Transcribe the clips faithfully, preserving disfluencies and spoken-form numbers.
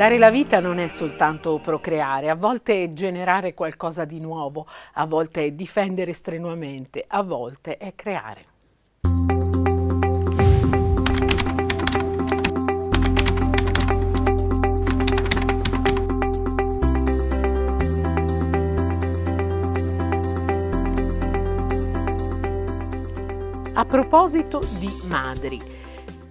Dare la vita non è soltanto procreare, a volte è generare qualcosa di nuovo, a volte è difendere strenuamente, a volte è creare. A proposito di madri,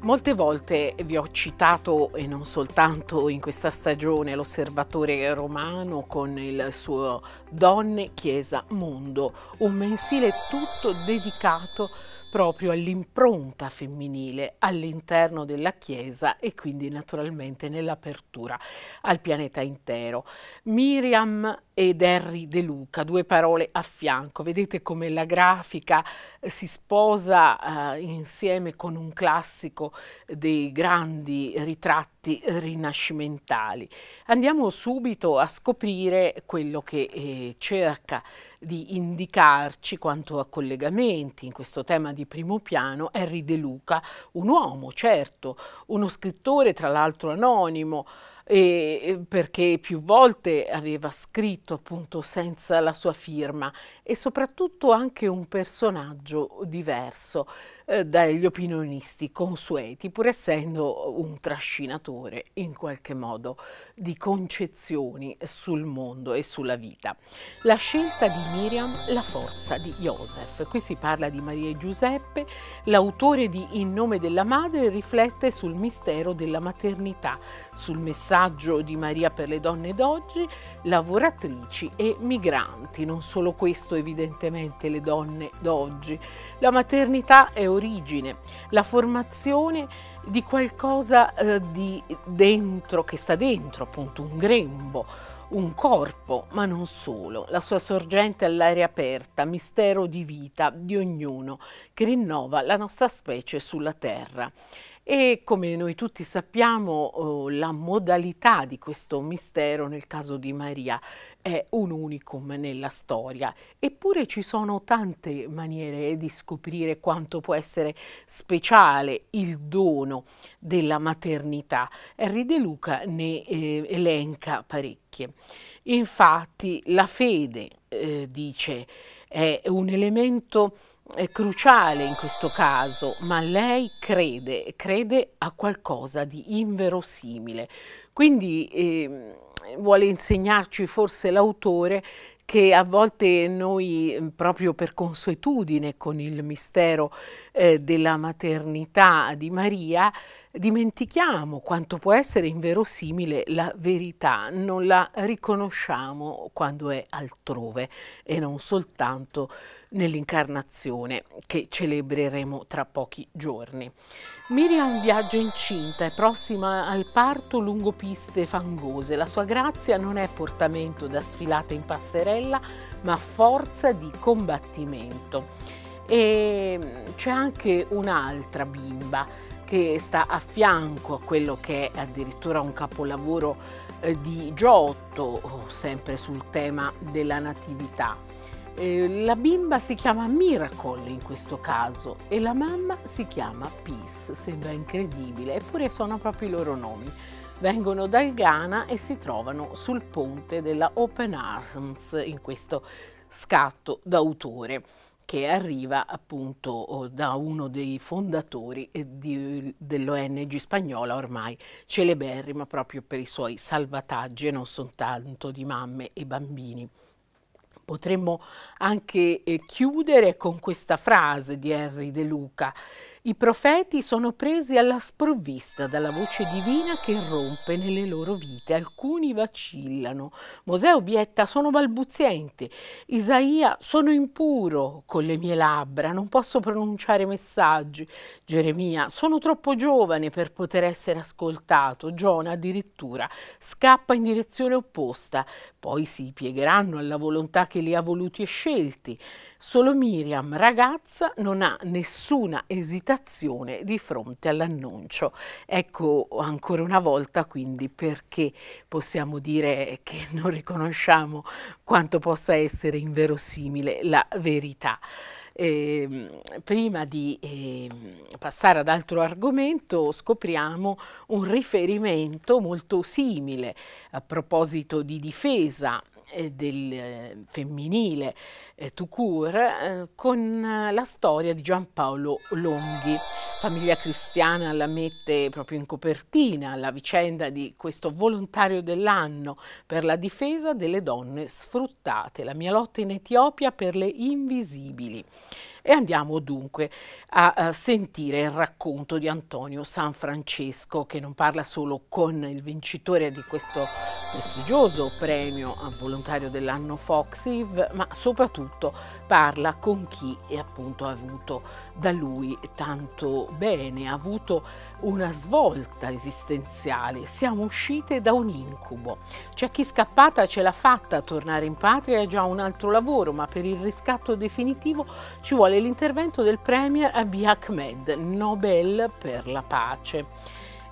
molte volte vi ho citato, e non soltanto in questa stagione, l'Osservatore Romano con il suo Donne, Chiesa, Mondo, un mensile tutto dedicato proprio all'impronta femminile all'interno della Chiesa e quindi naturalmente nell'apertura al pianeta intero. Miriam ed Henri De Luca, due parole a fianco, vedete come la grafica si sposa eh, insieme con un classico dei grandi ritratti rinascimentali. Andiamo subito a scoprire quello che eh, cerca di indicarci quanto a collegamenti in questo tema di primo piano Henri De Luca, un uomo certo, uno scrittore tra l'altro anonimo, E perché più volte aveva scritto appunto senza la sua firma, e soprattutto anche un personaggio diverso eh, dagli opinionisti consueti, pur essendo un trascinatore in qualche modo di concezioni sul mondo e sulla vita. La scelta di Miriam, la forza di Josef. Qui si parla di Maria e Giuseppe. L'autore di In nome della madre riflette sul mistero della maternità, sul messaggio di Maria per le donne d'oggi, lavoratrici e migranti. Non solo questo, evidentemente, le donne d'oggi. La maternità è origine, la formazione di qualcosa eh, di dentro, che sta dentro appunto un grembo, un corpo, ma non solo, la sua sorgente all'aria aperta, mistero di vita di ognuno che rinnova la nostra specie sulla terra. E come noi tutti sappiamo, eh, la modalità di questo mistero nel caso di Maria è un unicum nella storia. Eppure ci sono tante maniere di scoprire quanto può essere speciale il dono della maternità. Henri De Luca ne eh, elenca parecchie. Infatti la fede, eh, dice, è un elemento è cruciale in questo caso, ma lei crede, crede a qualcosa di inverosimile. Quindi eh, vuole insegnarci forse l'autore che a volte noi, proprio per consuetudine con il mistero eh, della maternità di Maria, dimentichiamo quanto può essere inverosimile la verità, non la riconosciamo quando è altrove e non soltanto nell'incarnazione che celebreremo tra pochi giorni. Miriam viaggia incinta, è prossima al parto lungo piste fangose. La sua grazia non è portamento da sfilata in passerella, ma forza di combattimento. E c'è anche un'altra bimba che sta a fianco a quello che è addirittura un capolavoro eh, di Giotto, sempre sul tema della natività. Eh, la bimba si chiama Miracle in questo caso e la mamma si chiama Peace, sembra incredibile, eppure sono proprio i loro nomi. Vengono dal Ghana e si trovano sul ponte della Open Arms in questo scatto d'autore, che arriva appunto da uno dei fondatori dell'O N G spagnola ormai celeberrima proprio per i suoi salvataggi e non soltanto di mamme e bambini. Potremmo anche eh, chiudere con questa frase di Henri De Luca: i profeti sono presi alla sprovvista dalla voce divina che irrompe nelle loro vite, alcuni vacillano, Mosè obietta sono balbuzienti, Isaia sono impuro con le mie labbra, non posso pronunciare messaggi, Geremia sono troppo giovane per poter essere ascoltato, Giona addirittura scappa in direzione opposta, poi si piegheranno alla volontà che li ha voluti e scelti. Solo Miriam, ragazza, non ha nessuna esitazione di fronte all'annuncio. Ecco ancora una volta quindi perché possiamo dire che non riconosciamo quanto possa essere inverosimile la verità. eh, prima di eh, passare ad altro argomento, scopriamo un riferimento molto simile a proposito di difesa eh, del eh, femminile eh, tout court, eh, con eh, la storia di Gianpaolo Longhi. Famiglia Cristiana la mette proprio in copertina, la vicenda di questo volontario dell'anno per la difesa delle donne sfruttate, la mia lotta in Etiopia per le invisibili. E andiamo dunque a, a sentire il racconto di Antonio San Francesco, che non parla solo con il vincitore di questo prestigioso premio al volontario dell'anno Foxiv, ma soprattutto parla con chi è appunto avuto da lui tanto bene, ha avuto una svolta esistenziale, siamo uscite da un incubo. C'è chi scappata ce l'ha fatta, tornare in patria è già un altro lavoro, ma per il riscatto definitivo ci vuole l'intervento del premier Abiy Ahmed, Nobel per la pace.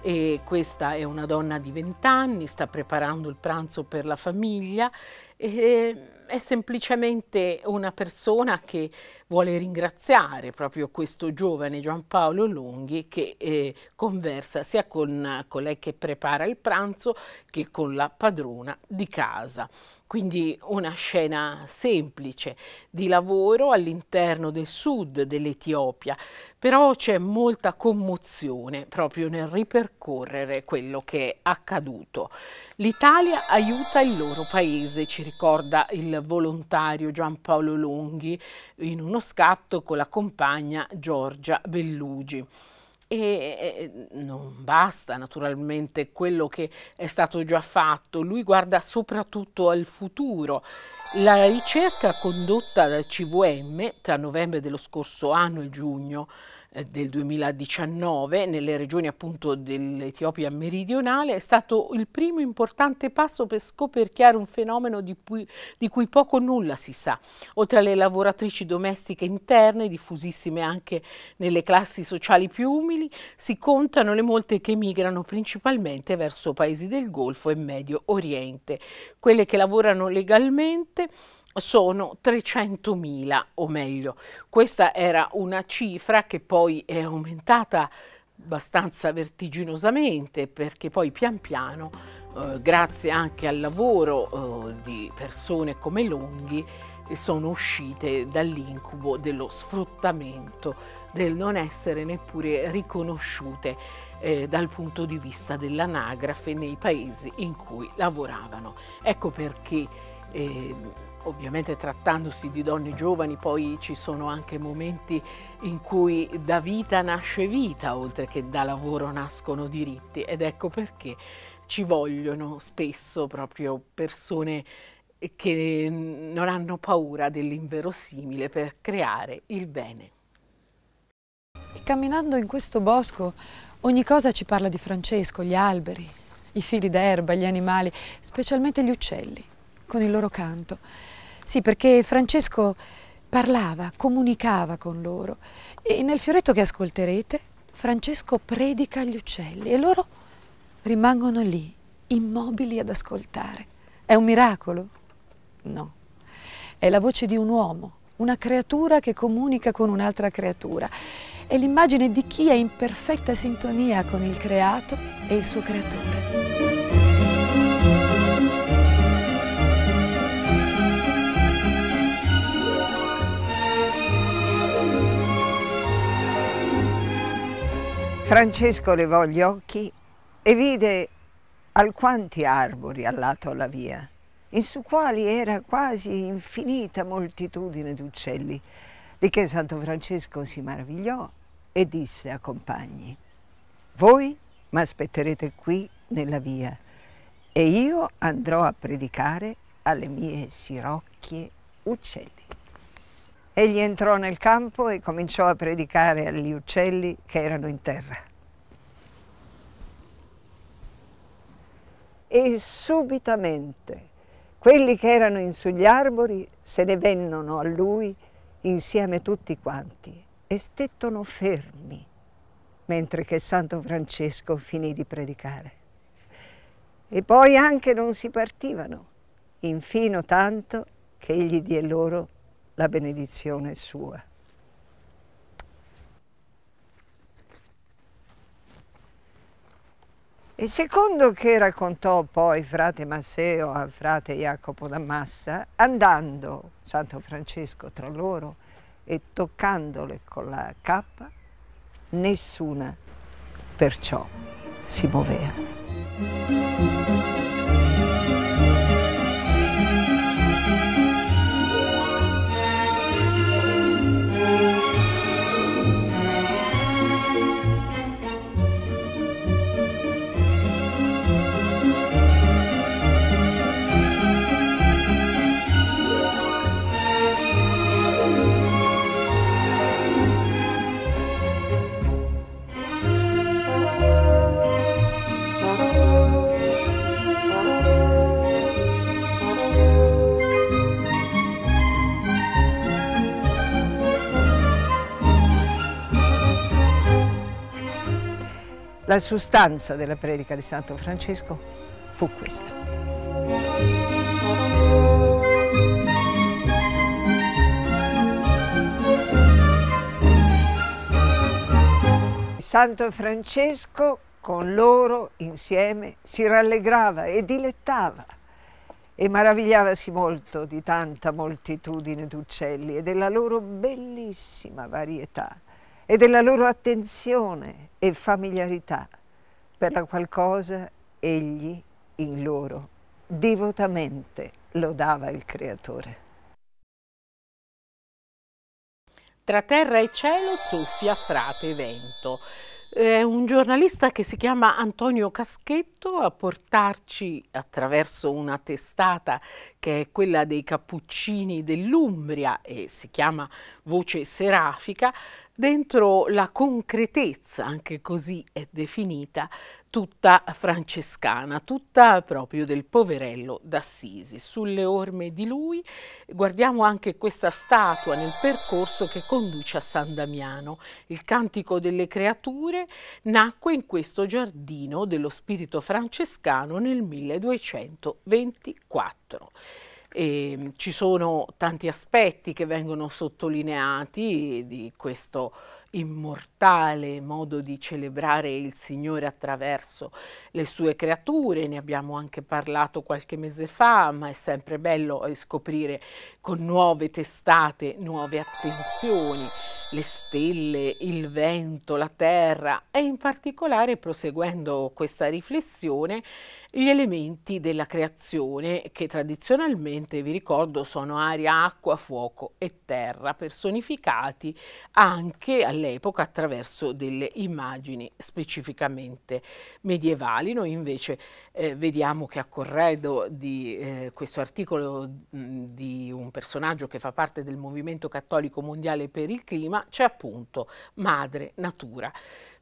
E questa è una donna di vent'anni, sta preparando il pranzo per la famiglia, e è semplicemente una persona che vuole ringraziare proprio questo giovane Gianpaolo Longhi, che eh, conversa sia con colei che prepara il pranzo che con la padrona di casa. Quindi una scena semplice di lavoro all'interno del sud dell'Etiopia, però c'è molta commozione proprio nel ripercorrere quello che è accaduto. L'Italia aiuta il loro paese, ci ricorda il volontario Gianpaolo Longhi in uno scatto con la compagna Giorgia Bellugi. E non basta naturalmente quello che è stato già fatto, lui guarda soprattutto al futuro. La ricerca condotta dal C V M tra novembre dello scorso anno e giugno del duemiladiciannove nelle regioni appunto dell'Etiopia meridionale è stato il primo importante passo per scoperchiare un fenomeno di cui, di cui poco o nulla si sa. Oltre alle lavoratrici domestiche interne, diffusissime anche nelle classi sociali più umili, si contano le molte che migrano principalmente verso paesi del Golfo e Medio Oriente. Quelle che lavorano legalmente sono trecentomila, o meglio, questa era una cifra che poi è aumentata abbastanza vertiginosamente, perché poi pian piano, eh, grazie anche al lavoro eh, di persone come Longhi, sono uscite dall'incubo dello sfruttamento, del non essere neppure riconosciute eh, dal punto di vista dell'anagrafe nei paesi in cui lavoravano. Ecco perché eh, ovviamente trattandosi di donne giovani poi ci sono anche momenti in cui da vita nasce vita, oltre che da lavoro nascono diritti, ed ecco perché ci vogliono spesso proprio persone che non hanno paura dell'inverosimile per creare il bene. E camminando in questo bosco ogni cosa ci parla di Francesco, gli alberi, i fili d'erba, gli animali, specialmente gli uccelli con il loro canto. Sì, perché Francesco parlava, comunicava con loro, e nel fioretto che ascolterete Francesco predica agli uccelli e loro rimangono lì, immobili ad ascoltare. È un miracolo? No. È la voce di un uomo, una creatura che comunica con un'altra creatura. È l'immagine di chi è in perfetta sintonia con il creato e il suo creatore. Francesco levò gli occhi e vide alquanti arbori al lato alla via, in su quali era quasi infinita moltitudine d'uccelli, di che Santo Francesco si meravigliò e disse a compagni: «Voi m'aspetterete qui nella via e io andrò a predicare alle mie sirocchie uccelli». Egli entrò nel campo e cominciò a predicare agli uccelli che erano in terra. E subitamente quelli che erano in sugli arbori se ne vennono a lui insieme tutti quanti e stettono fermi mentre che Santo Francesco finì di predicare. E poi anche non si partivano, infino tanto che egli diè loro la benedizione sua. Il secondo che raccontò poi frate Masseo a frate Jacopo da Massa, andando Santo Francesco tra loro e toccandole con la cappa, nessuna perciò si muoveva. La sostanza della predica di Santo Francesco fu questa. Santo Francesco con loro insieme si rallegrava e dilettava e maravigliavasi molto di tanta moltitudine d'uccelli e della loro bellissima varietà e della loro attenzione e familiarità, per la qual cosa egli in loro devotamente lodava il Creatore. Tra terra e cielo soffia frate vento. È un giornalista che si chiama Antonio Caschetto a portarci attraverso una testata che è quella dei Cappuccini dell'Umbria e si chiama Voce Serafica, dentro la concretezza, anche così è definita, tutta francescana, tutta proprio del poverello d'Assisi. Sulle orme di lui guardiamo anche questa statua nel percorso che conduce a San Damiano. Il Cantico delle Creature nacque in questo giardino dello spirito francescano nel milleduecentoventiquattro. E ci sono tanti aspetti che vengono sottolineati di questo immortale modo di celebrare il Signore attraverso le sue creature, ne abbiamo anche parlato qualche mese fa, ma è sempre bello scoprire con nuove testate, nuove attenzioni, le stelle, il vento, la terra e in particolare, proseguendo questa riflessione, gli elementi della creazione che tradizionalmente, vi ricordo, sono aria, acqua, fuoco e terra, personificati anche all'epoca attraverso delle immagini specificamente medievali. Noi invece eh, vediamo che a corredo di eh, questo articolo mh, di un personaggio che fa parte del Movimento Cattolico Mondiale per il Clima c'è appunto Madre Natura.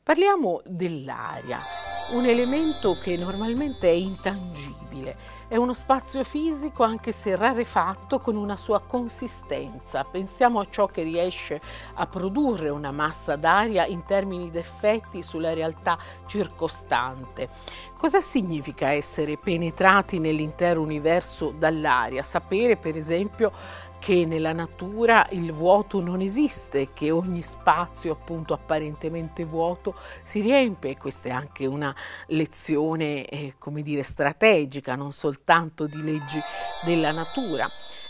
Parliamo dell'aria, un elemento che normalmente è intangibile. È uno spazio fisico anche se rarefatto con una sua consistenza. Pensiamo a ciò che riesce a produrre una massa d'aria in termini di effetti sulla realtà circostante. Cosa significa essere penetrati nell'intero universo dall'aria? Sapere, per esempio, che nella natura il vuoto non esiste, che ogni spazio appunto apparentemente vuoto si riempie. Questa è anche una lezione, eh, come dire, strategica, non soltanto di leggi della natura.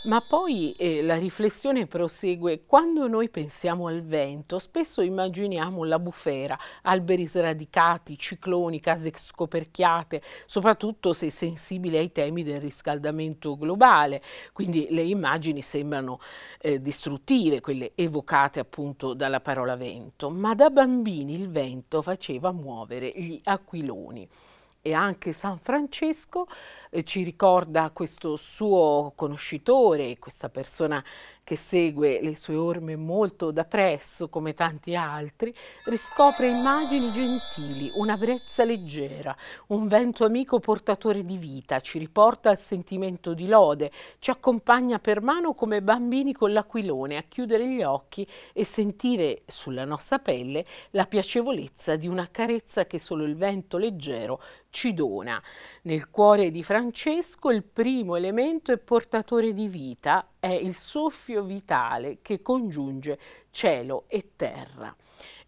Ma poi eh, la riflessione prosegue. Quando noi pensiamo al vento, spesso immaginiamo la bufera, alberi sradicati, cicloni, case scoperchiate, soprattutto se sensibili ai temi del riscaldamento globale. Quindi le immagini sembrano eh, distruttive, quelle evocate appunto dalla parola vento. Ma da bambini il vento faceva muovere gli aquiloni. E anche San Francesco eh, ci ricorda questo suo conoscitore, questa persona che segue le sue orme molto da presso, come tanti altri, riscopre immagini gentili, una brezza leggera, un vento amico portatore di vita, ci riporta al sentimento di lode, ci accompagna per mano come bambini con l'aquilone a chiudere gli occhi e sentire sulla nostra pelle la piacevolezza di una carezza che solo il vento leggero ci dona. Nel cuore di Francesco il primo elemento è portatore di vita, è il soffio vitale che congiunge cielo e terra.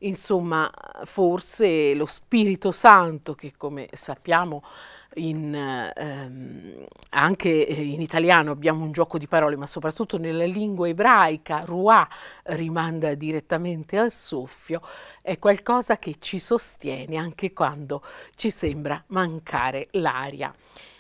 Insomma, forse lo Spirito Santo, che come sappiamo in, ehm, anche in italiano abbiamo un gioco di parole, ma soprattutto nella lingua ebraica, ruah rimanda direttamente al soffio, è qualcosa che ci sostiene anche quando ci sembra mancare l'aria.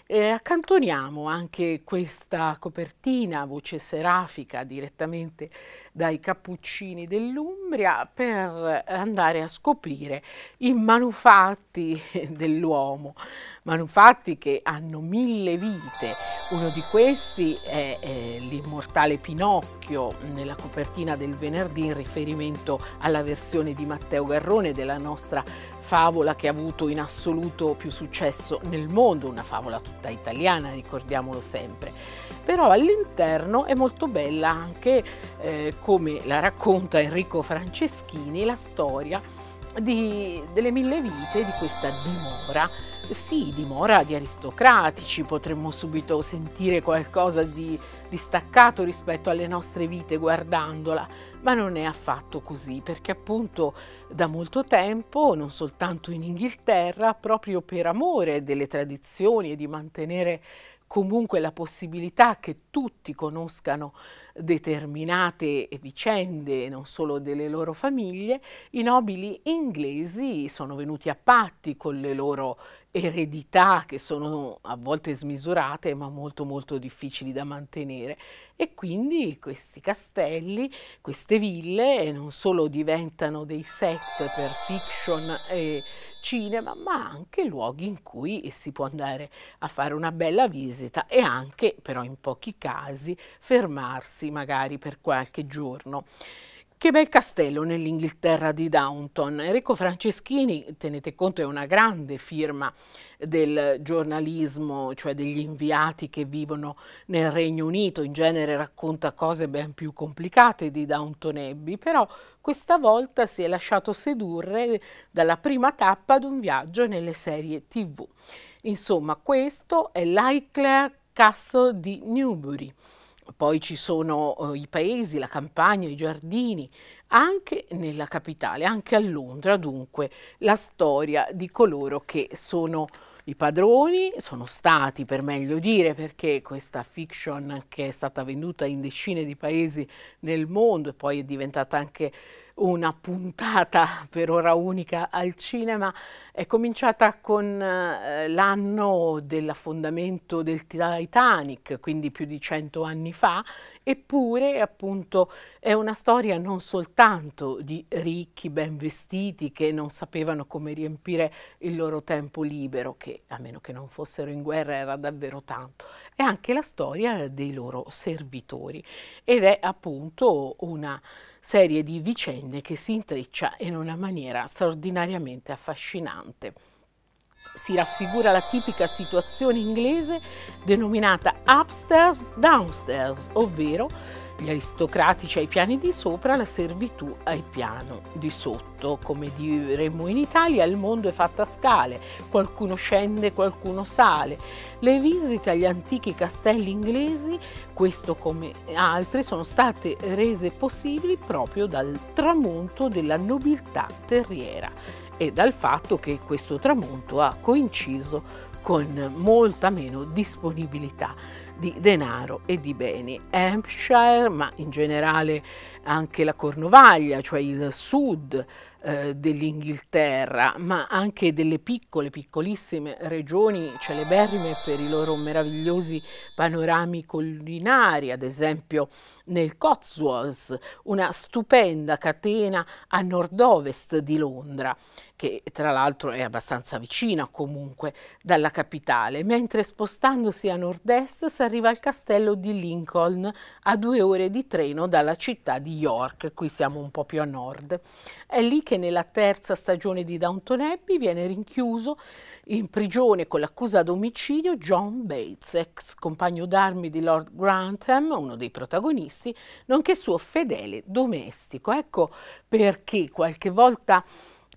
Eh, accantoniamo anche questa copertina, Voce Serafica, direttamente dai Cappuccini dell'Umbria, per andare a scoprire i manufatti dell'uomo, manufatti che hanno mille vite. Uno di questi è eh, l'immortale Pinocchio, nella copertina del venerdì, in riferimento alla versione di Matteo Garrone della nostra favola che ha avuto in assoluto più successo nel mondo, una favola tutta italiana, ricordiamolo sempre. Però all'interno è molto bella anche, eh, come la racconta Enrico Franceschini, la storia di, delle mille vite di questa dimora. Sì, dimora di aristocratici, potremmo subito sentire qualcosa di distaccato rispetto alle nostre vite guardandola, ma non è affatto così, perché appunto da molto tempo, non soltanto in Inghilterra, proprio per amore delle tradizioni e di mantenere comunque la possibilità che tutti conoscano determinate vicende, non solo delle loro famiglie, i nobili inglesi sono venuti a patti con le loro eredità, che sono a volte smisurate ma molto molto difficili da mantenere, e quindi questi castelli, queste ville non solo diventano dei set per fiction e cinema, ma anche luoghi in cui si può andare a fare una bella visita e anche, però in pochi casi, fermarsi magari per qualche giorno. Che bel castello nell'Inghilterra di Downton. Enrico Franceschini, tenete conto, è una grande firma del giornalismo, cioè degli inviati che vivono nel Regno Unito. In genere racconta cose ben più complicate di Downton Abbey, però questa volta si è lasciato sedurre dalla prima tappa ad un viaggio nelle serie tivù. Insomma, questo è l'Highclere Castle di Newbury. Poi ci sono eh, i paesi, la campagna, i giardini, anche nella capitale, anche a Londra, dunque, la storia di coloro che sono i padroni, sono stati, per meglio dire, perché questa fiction che è stata venduta in decine di paesi nel mondo e poi è diventata anche una puntata per ora unica al cinema, è cominciata con eh, l'anno dell'affondamento del Titanic, quindi più di cento anni fa, eppure appunto è una storia non soltanto di ricchi ben vestiti che non sapevano come riempire il loro tempo libero, che a meno che non fossero in guerra era davvero tanto, è anche la storia dei loro servitori, ed è appunto una serie di vicende che si intreccia in una maniera straordinariamente affascinante. Si raffigura la tipica situazione inglese denominata Upstairs, Downstairs, ovvero gli aristocratici ai piani di sopra, la servitù ai piano di sotto. Come diremmo in Italia, il mondo è fatto a scale, qualcuno scende, qualcuno sale. Le visite agli antichi castelli inglesi, questo come altri, sono state rese possibili proprio dal tramonto della nobiltà terriera e dal fatto che questo tramonto ha coinciso con molta meno disponibilità di denaro e di beni. Hampshire, ma in generale anche la Cornovaglia, cioè il sud eh, dell'Inghilterra, ma anche delle piccole, piccolissime regioni celeberrime per i loro meravigliosi panorami collinari, ad esempio nel Cotswolds, una stupenda catena a nord-ovest di Londra, che tra l'altro è abbastanza vicina comunque dalla capitale, mentre spostandosi a nord-est si arriva al castello di Lincoln a due ore di treno dalla città di York, qui siamo un po' più a nord. È lì che nella terza stagione di Downton Abbey viene rinchiuso in prigione con l'accusa d'omicidio John Bates, ex compagno d'armi di Lord Grantham, uno dei protagonisti, nonché suo fedele domestico. Ecco perché qualche volta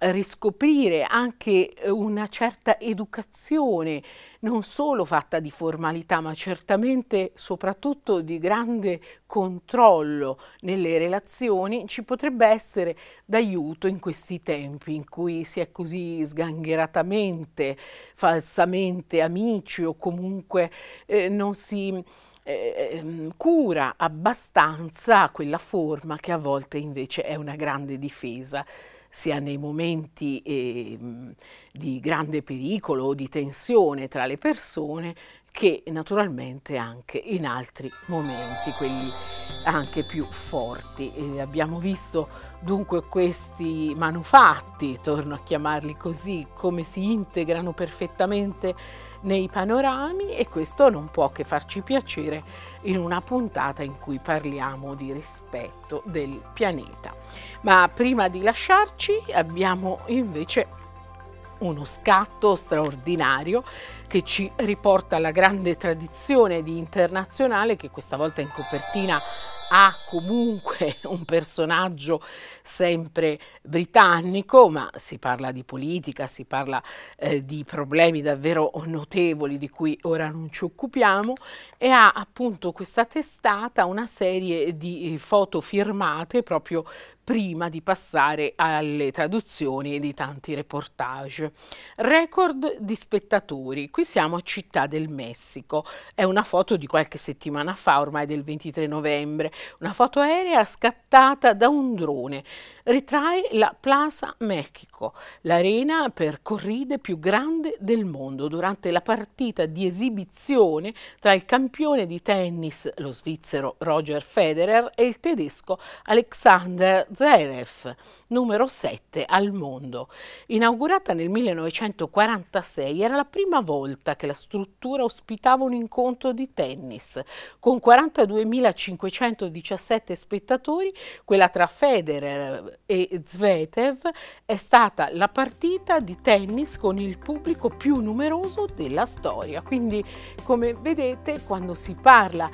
riscoprire anche una certa educazione, non solo fatta di formalità, ma certamente soprattutto di grande controllo nelle relazioni, ci potrebbe essere d'aiuto in questi tempi in cui si è così sgangheratamente, falsamente amici o comunque eh, non si Eh, cura abbastanza quella forma che a volte invece è una grande difesa, sia nei momenti eh, di grande pericolo o di tensione tra le persone che naturalmente anche in altri momenti, quelli anche più forti. E abbiamo visto dunque questi manufatti, torno a chiamarli così, come si integrano perfettamente nei panorami, e questo non può che farci piacere in una puntata in cui parliamo di rispetto del pianeta. Ma prima di lasciarci abbiamo invece uno scatto straordinario che ci riporta alla grande tradizione di Internazionale, che questa volta in copertina ha comunque un personaggio sempre britannico, ma si parla di politica, si parla eh, di problemi davvero notevoli di cui ora non ci occupiamo, e ha appunto questa testata una serie di foto firmate proprio prima di passare alle traduzioni di tanti reportage. Record di spettatori, qui siamo a Città del Messico, è una foto di qualche settimana fa, ormai del ventitré novembre, una foto aerea scattata da un drone, ritrae la Plaza Mexico, l'arena per corride più grande del mondo, durante la partita di esibizione tra il campione di tennis, lo svizzero Roger Federer, e il tedesco Alexander Zverev, numero sette al mondo. Inaugurata nel millenovecentoquarantasei, era la prima volta che la struttura ospitava un incontro di tennis. Con quarantaduemilacinquecentodiciassette spettatori, quella tra Federer e Zverev è stata la partita di tennis con il pubblico più numeroso della storia. Quindi, come vedete, quando si parla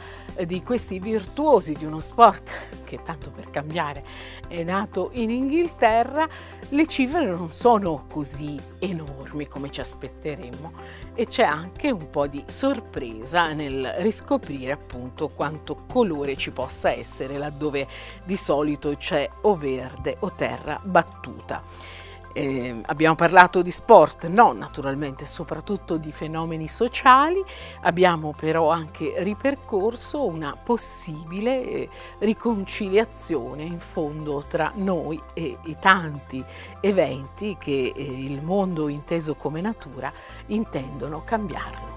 di questi virtuosi di uno sport che tanto per cambiare è nato in Inghilterra, le cifre non sono così enormi come ci aspetteremmo, e c'è anche un po' di sorpresa nel riscoprire appunto quanto colore ci possa essere laddove di solito c'è o verde o terra battuta. Eh, abbiamo parlato di sport, no, naturalmente, soprattutto di fenomeni sociali. Abbiamo però anche ripercorso una possibile eh, riconciliazione in fondo tra noi e i tanti eventi che eh, il mondo inteso come natura intendono cambiarlo.